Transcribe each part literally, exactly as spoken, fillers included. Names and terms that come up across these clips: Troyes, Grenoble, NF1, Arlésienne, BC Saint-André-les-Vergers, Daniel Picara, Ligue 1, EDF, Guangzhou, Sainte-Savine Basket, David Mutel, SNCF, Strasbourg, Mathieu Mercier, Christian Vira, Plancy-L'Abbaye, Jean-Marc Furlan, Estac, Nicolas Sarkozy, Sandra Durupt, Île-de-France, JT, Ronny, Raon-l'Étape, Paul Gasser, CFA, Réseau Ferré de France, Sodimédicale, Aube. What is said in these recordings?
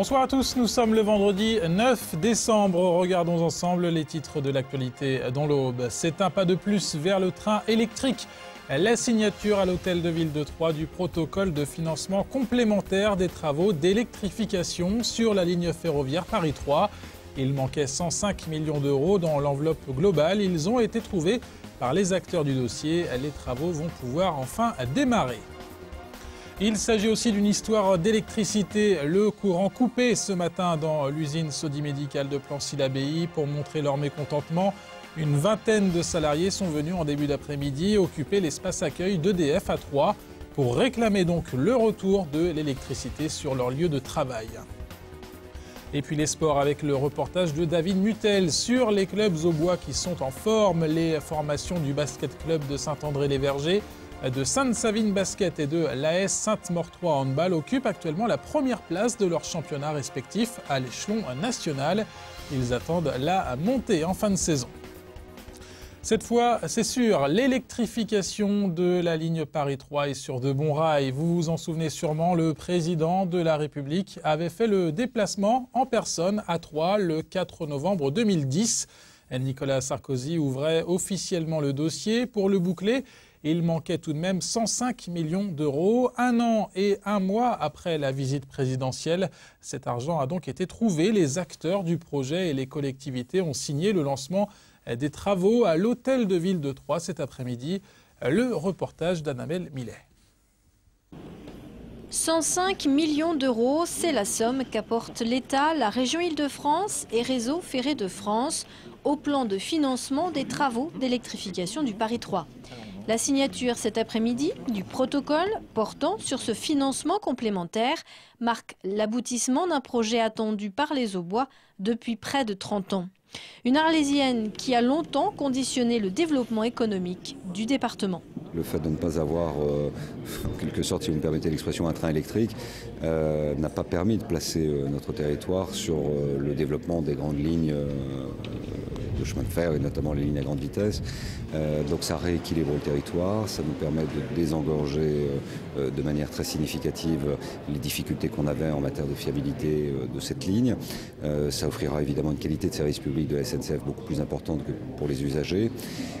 Bonsoir à tous, nous sommes le vendredi neuf décembre. Regardons ensemble les titres de l'actualité dans l'Aube. C'est un pas de plus vers le train électrique. La signature à l'hôtel de ville de Troyes du protocole de financement complémentaire des travaux d'électrification sur la ligne ferroviaire Paris-Troyes. Il manquait cent cinq millions d'euros dans l'enveloppe globale. Ils ont été trouvés par les acteurs du dossier. Les travaux vont pouvoir enfin démarrer. Il s'agit aussi d'une histoire d'électricité. Le courant coupé ce matin dans l'usine Sodimédicale de Plancy-L'Abbaye. Pour montrer leur mécontentement, une vingtaine de salariés sont venus en début d'après-midi occuper l'espace accueil d'E D F à Troyes pour réclamer donc le retour de l'électricité sur leur lieu de travail. Et puis les sports avec le reportage de David Mutel sur les clubs au bois qui sont en forme. Les formations du basket club de Saint-André-les-Vergers, de Sainte-Savine Basket et de l'A S Sainte-Maure-Troyes Handball occupent actuellement la première place de leur championnat respectif à l'échelon national. Ils attendent la montée en fin de saison. Cette fois, c'est sûr, l'électrification de la ligne Paris-Troyes est sur de bons rails. Vous vous en souvenez sûrement, le président de la République avait fait le déplacement en personne à Troyes le quatre novembre deux mille dix. Nicolas Sarkozy ouvrait officiellement le dossier pour le boucler. Il manquait tout de même cent cinq millions d'euros. Un an et un mois après la visite présidentielle, cet argent a donc été trouvé. Les acteurs du projet et les collectivités ont signé le lancement des travaux à l'hôtel de ville de Troyes cet après-midi. Le reportage d'Annabelle Millet. cent cinq millions d'euros, c'est la somme qu'apporte l'État, la région Île-de-France et Réseau Ferré de France au plan de financement des travaux d'électrification du Paris-Troyes. La signature cet après-midi du protocole portant sur ce financement complémentaire marque l'aboutissement d'un projet attendu par les Aubois depuis près de trente ans. Une Arlésienne qui a longtemps conditionné le développement économique du département. Le fait de ne pas avoir, euh, en quelque sorte, si vous me permettez l'expression, un train électrique, euh, n'a pas permis de placer euh, notre territoire sur euh, le développement des grandes lignes euh, de chemin de fer, et notamment les lignes à grande vitesse. Euh, donc ça rééquilibre le territoire, ça nous permet de désengorger euh, de manière très significative les difficultés qu'on avait en matière de fiabilité euh, de cette ligne. Euh, ça offrira évidemment une qualité de service public de la S N C F beaucoup plus importante que pour les usagers.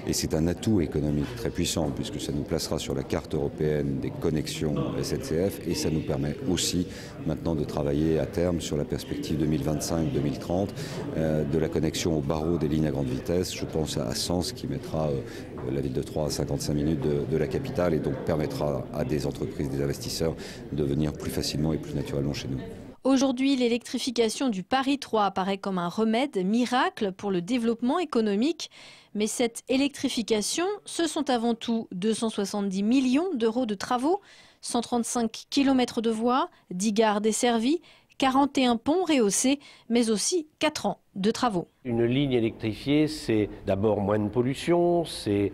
Et c'est un atout économique très puissant, puisque ça nous placera sur la carte européenne des connexions S N C F et ça nous permet aussi maintenant de travailler à terme sur la perspective deux mille vingt-cinq deux mille trente euh, de la connexion au barreau des lignes à grande vitesse. Je pense à Sens qui mettra euh, la ville de Troyes à cinquante-cinq minutes de, de la capitale et donc permettra à des entreprises, des investisseurs de venir plus facilement et plus naturellement chez nous. Aujourd'hui, l'électrification du Paris-Troyes apparaît comme un remède miracle pour le développement économique. Mais cette électrification, ce sont avant tout deux cent soixante-dix millions d'euros de travaux, cent trente-cinq kilomètres de voies, dix gares desservies, quarante et un ponts rehaussés, mais aussi quatre ans de travaux. Une ligne électrifiée, c'est d'abord moins de pollution, c'est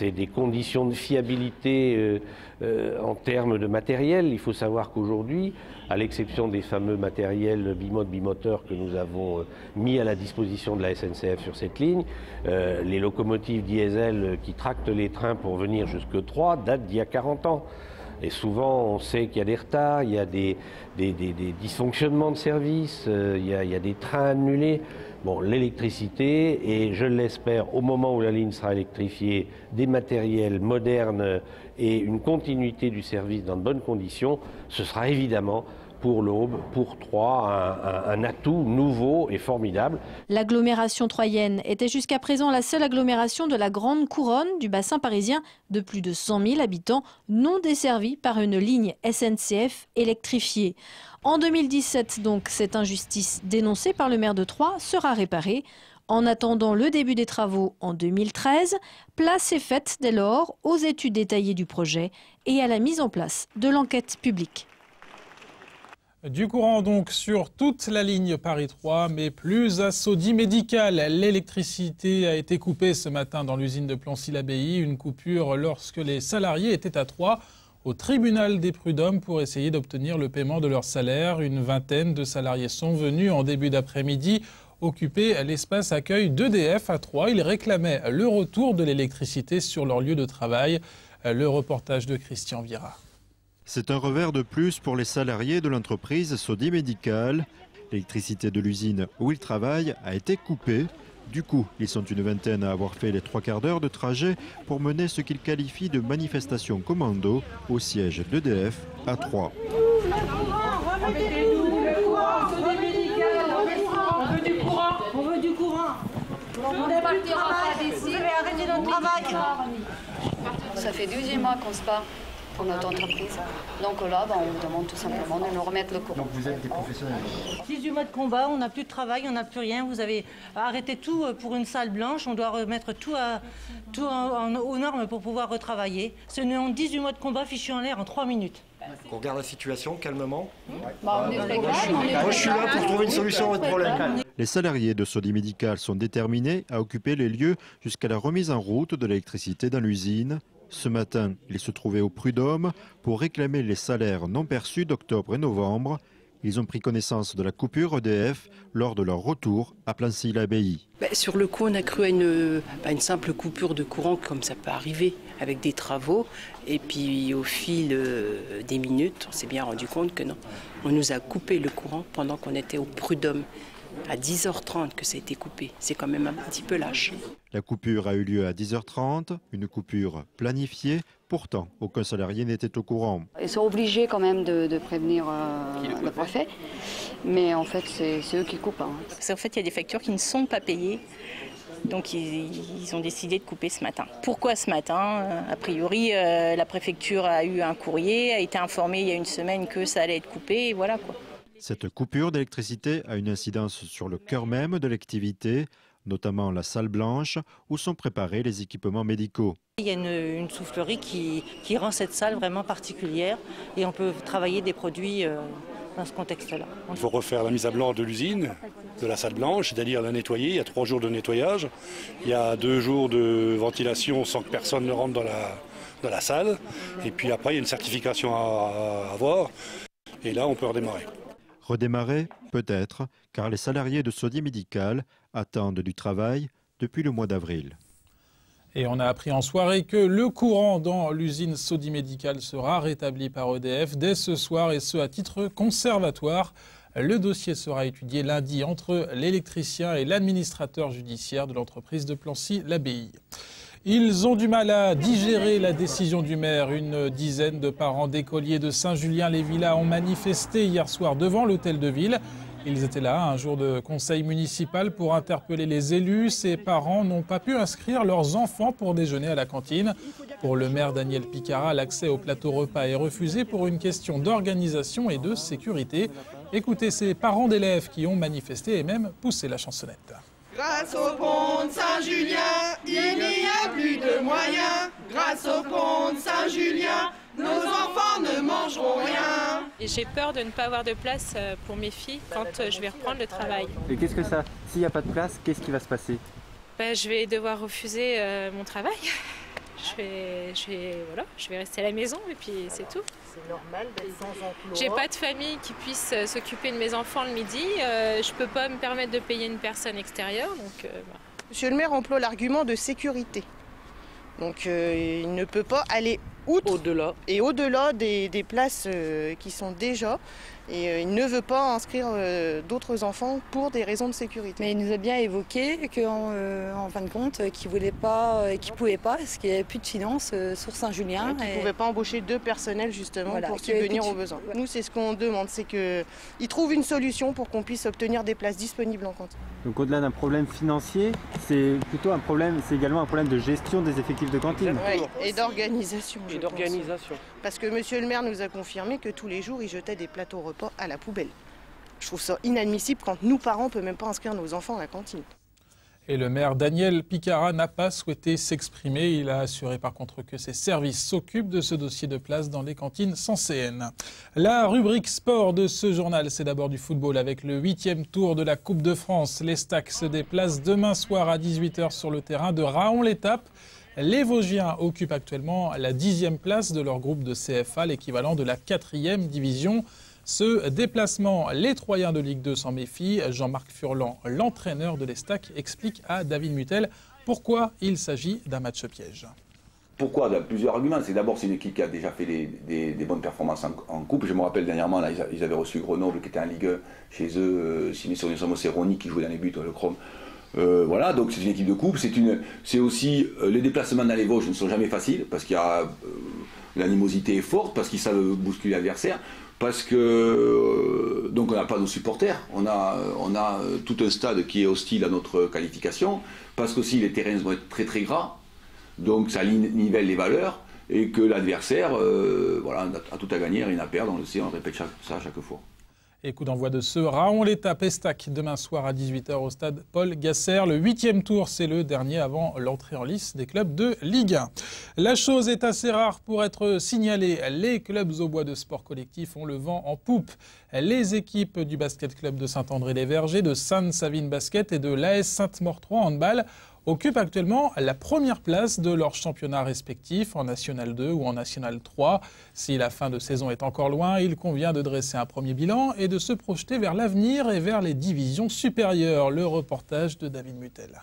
des conditions de fiabilité euh, euh, en termes de matériel. Il faut savoir qu'aujourd'hui, à l'exception des fameux matériels bimode bimoteur que nous avons mis à la disposition de la S N C F sur cette ligne, euh, les locomotives diesel qui tractent les trains pour venir jusque Troyes datent d'il y a quarante ans. Et souvent, on sait qu'il y a des retards, il y a des, des, des, des dysfonctionnements de service, euh, il, y a, il y a des trains annulés. Bon, l'électricité, et je l'espère, au moment où la ligne sera électrifiée, des matériels modernes et une continuité du service dans de bonnes conditions, ce sera évidemment pour l'Aube, pour Troyes, un, un, un atout nouveau et formidable. L'agglomération troyenne était jusqu'à présent la seule agglomération de la grande couronne du bassin parisien de plus de cent mille habitants non desservie par une ligne S N C F électrifiée. En deux mille dix-sept, donc, cette injustice dénoncée par le maire de Troyes sera réparée. En attendant le début des travaux en deux mille treize, place est faite dès lors aux études détaillées du projet et à la mise en place de l'enquête publique. Du courant donc sur toute la ligne Paris-Troyes, mais plus à Sodimédicale. L'électricité a été coupée ce matin dans l'usine de Plancy-l'Abbaye. Une coupure lorsque les salariés étaient à Troyes au tribunal des prud'hommes pour essayer d'obtenir le paiement de leur salaire. Une vingtaine de salariés sont venus en début d'après-midi occuper l'espace accueil d'E D F à Troyes. Ils réclamaient le retour de l'électricité sur leur lieu de travail. Le reportage de Christian Vira. C'est un revers de plus pour les salariés de l'entreprise Sodimédicale. L'électricité de l'usine où ils travaillent a été coupée. Du coup, ils sont une vingtaine à avoir fait les trois quarts d'heure de trajet pour mener ce qu'ils qualifient de manifestation commando au siège d'E D F à Troyes. Ça fait deuxième mois qu'on se bat pour notre entreprise. Donc là, ben, on demande tout simplement de nous remettre le courant. Donc vous êtes des professionnels. dix-huit mois de combat, on n'a plus de travail, on n'a plus rien. Vous avez arrêté tout pour une salle blanche. On doit remettre tout, à, tout en, en, aux normes pour pouvoir retravailler. Ce n'est en dix-huit mois de combat fichu en l'air en trois minutes. On regarde la situation calmement. Bah, moi, je suis là pour trouver une solution à votre problème. Les salariés de Sodimédicale sont déterminés à occuper les lieux jusqu'à la remise en route de l'électricité dans l'usine. Ce matin, ils se trouvaient au Prud'homme pour réclamer les salaires non perçus d'octobre et novembre. Ils ont pris connaissance de la coupure E D F lors de leur retour à Plancy-L'Abbaye. Bah, sur le coup, on a cru à une, à une simple coupure de courant, comme ça peut arriver, avec des travaux. Et puis au fil des minutes, on s'est bien rendu compte que non. On nous a coupé le courant pendant qu'on était au Prud'homme. À dix heures trente que ça a été coupé. C'est quand même un petit peu lâche. La coupure a eu lieu à dix heures trente, une coupure planifiée. Pourtant, aucun salarié n'était au courant. Ils sont obligés quand même de, de prévenir euh, le préfet. Mais en fait, c'est eux qui coupent. Hein. Parce qu'en fait, il y a des factures qui ne sont pas payées. Donc ils, ils ont décidé de couper ce matin. Pourquoi ce matin? A priori, euh, la préfecture a eu un courrier, a été informée il y a une semaine que ça allait être coupé. Et voilà quoi. Cette coupure d'électricité a une incidence sur le cœur même de l'activité, notamment la salle blanche où sont préparés les équipements médicaux. Il y a une, une soufflerie qui, qui rend cette salle vraiment particulière et on peut travailler des produits euh, dans ce contexte-là. Il faut refaire la mise à blanc de l'usine, de la salle blanche, c'est-à-dire la nettoyer. Il y a trois jours de nettoyage, il y a deux jours de ventilation sans que personne ne rentre dans la, dans la salle. Et puis après, il y a une certification à, à avoir et là, on peut redémarrer. Redémarrer, peut-être, car les salariés de Sodimédicale attendent du travail depuis le mois d'avril. Et on a appris en soirée que le courant dans l'usine Sodimédicale sera rétabli par E D F dès ce soir, et ce à titre conservatoire. Le dossier sera étudié lundi entre l'électricien et l'administrateur judiciaire de l'entreprise de Plancy-L'Abbaye. Ils ont du mal à digérer la décision du maire. Une dizaine de parents d'écoliers de Saint-Julien-les-Villas ont manifesté hier soir devant l'hôtel de ville. Ils étaient là un jour de conseil municipal pour interpeller les élus. Ces parents n'ont pas pu inscrire leurs enfants pour déjeuner à la cantine. Pour le maire Daniel Picara, l'accès au plateau repas est refusé pour une question d'organisation et de sécurité. Écoutez ces parents d'élèves qui ont manifesté et même poussé la chansonnette. Grâce au pont de Saint-Julien, il n'y a plus de moyens. Grâce au pont de Saint-Julien, nos enfants ne mangeront rien. J'ai peur de ne pas avoir de place pour mes filles quand je vais reprendre le travail. Et qu'est-ce que ça? S'il n'y a pas de place, qu'est-ce qui va se passer? Ben, je vais devoir refuser euh, mon travail. Je vais, je, vais, voilà, je vais rester à la maison et puis c'est tout. C'est normal d'être sans emploi. J'ai pas de famille qui puisse s'occuper de mes enfants le midi. Euh, je peux pas me permettre de payer une personne extérieure. Donc, euh, bah. Monsieur le maire emploie l'argument de sécurité. Donc euh, il ne peut pas aller outre au-delà. et au-delà des, des places euh, qui sont déjà. Et euh, il ne veut pas inscrire euh, d'autres enfants pour des raisons de sécurité. Mais il nous a bien évoqué qu'en euh, en fin de compte, qu'il ne voulait pas euh, et qu'il ne pouvait pas, parce qu'il n'y avait plus de finances euh, sur Saint-Julien. Ouais, et... Il ne pouvait pas embaucher deux personnels justement voilà, pour subvenir aux besoins. Ouais. Nous, c'est ce qu'on demande, c'est qu'ils trouvent une solution pour qu'on puisse obtenir des places disponibles en cantine. Donc au-delà d'un problème financier, c'est plutôt un problème, c'est également un problème de gestion des effectifs de cantine. Ouais, et d'organisation. Et d'organisation. Parce que monsieur le maire nous a confirmé que tous les jours, il jetait des plateaux repas à la poubelle. Je trouve ça inadmissible quand nous, parents, ne peut même pas inscrire nos enfants à la cantine. Et le maire Daniel Picara n'a pas souhaité s'exprimer. Il a assuré par contre que ses services s'occupent de ce dossier de place dans les cantines sans C N. La rubrique sport de ce journal, c'est d'abord du football avec le huitième tour de la Coupe de France. L'Estac se déplace demain soir à dix-huit heures sur le terrain de Raon-l'Étape. Les Vosgiens occupent actuellement la dixième place de leur groupe de C F A, l'équivalent de la quatrième division. Ce déplacement, les Troyens de Ligue deux s'en méfient. Jean-Marc Furlan, l'entraîneur de l'Estac, explique à David Mutel pourquoi il s'agit d'un match piège. Pourquoi? Plusieurs arguments. C'est d'abord, c'est une équipe qui a déjà fait des, des, des bonnes performances en, en coupe. Je me rappelle dernièrement, là, ils avaient reçu Grenoble qui était en Ligue un chez eux. Si mes souvenirs sont bons, c'est Ronny qui jouait dans les buts, le Chrome. Euh, voilà, donc c'est une équipe de coupe. C'est aussi euh, les déplacements dans les Vosges ne sont jamais faciles parce qu'il y a euh, l'animosité est forte, parce qu'ils savent bousculer l'adversaire, parce que euh, donc on n'a pas de supporters, on a on a euh, tout un stade qui est hostile à notre qualification, parce qu'aussi les terrains vont être très très gras, donc ça nivelle les valeurs et que l'adversaire euh, voilà a tout à gagner, rien à perdre, on le sait, on répète chaque, ça chaque fois. Et coup d'envoi de ce Raon-l'Étape E S T A C demain soir à dix-huit heures au stade Paul Gasser. Le huitième tour, c'est le dernier avant l'entrée en lice des clubs de Ligue un. La chose est assez rare pour être signalée. Les clubs au bois de sport collectif ont le vent en poupe. Les équipes du basket club de Saint-André-les-Vergers, de Sainte-Savine Basket et de l'A S Sainte-Maure trois handball occupent actuellement la première place de leurs championnats respectifs en Nationale deux ou en Nationale trois. Si la fin de saison est encore loin, il convient de dresser un premier bilan et de se projeter vers l'avenir et vers les divisions supérieures. Le reportage de David Mutel.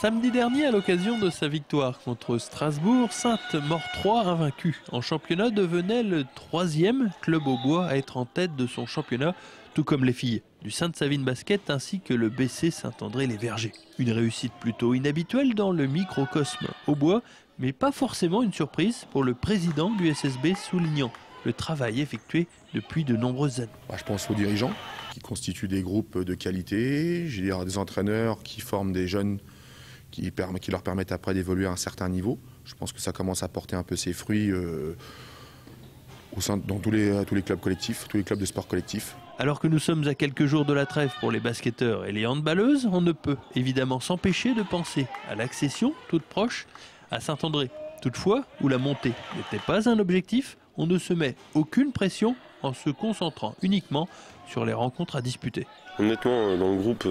Samedi dernier, à l'occasion de sa victoire contre Strasbourg, Sainte-Maure trois, invaincu en championnat, devenait le troisième club au bois à être en tête de son championnat, tout comme les filles du Sainte-Savine Basket ainsi que le B C Saint-André-les-Vergers. Une réussite plutôt inhabituelle dans le microcosme au bois, mais pas forcément une surprise pour le président du S S B, soulignant le travail effectué depuis de nombreuses années. Je pense aux dirigeants qui constituent des groupes de qualité, je veux dire des entraîneurs qui forment des jeunes qui, qui leur permettent après d'évoluer à un certain niveau. Je pense que ça commence à porter un peu ses fruits euh, au sein, dans tous les, tous les clubs collectifs, tous les clubs de sport collectifs. Alors que nous sommes à quelques jours de la trêve pour les basketteurs et les handballeuses, on ne peut évidemment s'empêcher de penser à l'accession toute proche à Saint-André. Toutefois, où la montée n'était pas un objectif, on ne se met aucune pression en se concentrant uniquement sur les rencontres à disputer. Honnêtement, dans le groupe,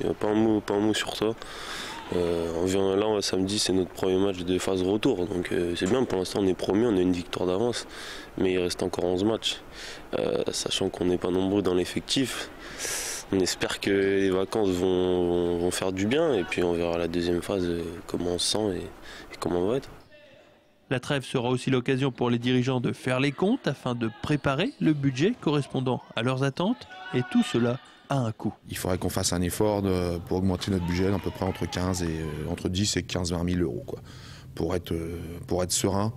il n'y a pas un mot, pas un mot sur ça. Euh, on vient là, samedi, c'est notre premier match de phase retour. Donc euh, c'est bien, pour l'instant on est promis, on a une victoire d'avance. Mais il reste encore onze matchs. Euh, sachant qu'on n'est pas nombreux dans l'effectif, on espère que les vacances vont, vont, vont faire du bien. Et puis on verra la deuxième phase, euh, comment on se sent et, et comment on va être. La trêve sera aussi l'occasion pour les dirigeants de faire les comptes afin de préparer le budget correspondant à leurs attentes. Et tout cela à un coût. Il faudrait qu'on fasse un effort de, pour augmenter notre budget à peu près entre, quinze et, entre dix et quinze vingt mille euros quoi, pour, être, pour être serein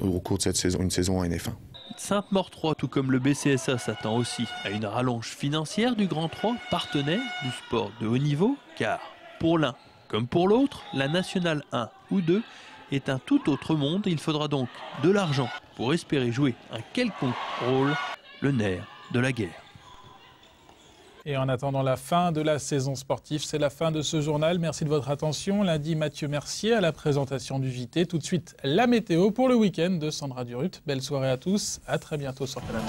au cours de cette saison, une saison à N F un. Sainte-Maure trois, tout comme le B C S A, s'attend aussi à une rallonge financière du Grand trois, partenaire du sport de haut niveau, car pour l'un comme pour l'autre, la Nationale un ou deux est un tout autre monde. Il faudra donc de l'argent pour espérer jouer un quelconque rôle, le nerf de la guerre. Et en attendant la fin de la saison sportive, c'est la fin de ce journal. Merci de votre attention. Lundi, Mathieu Mercier à la présentation du J T. Tout de suite, la météo pour le week-end de Sandra Durupt. Belle soirée à tous. À très bientôt sur Canal.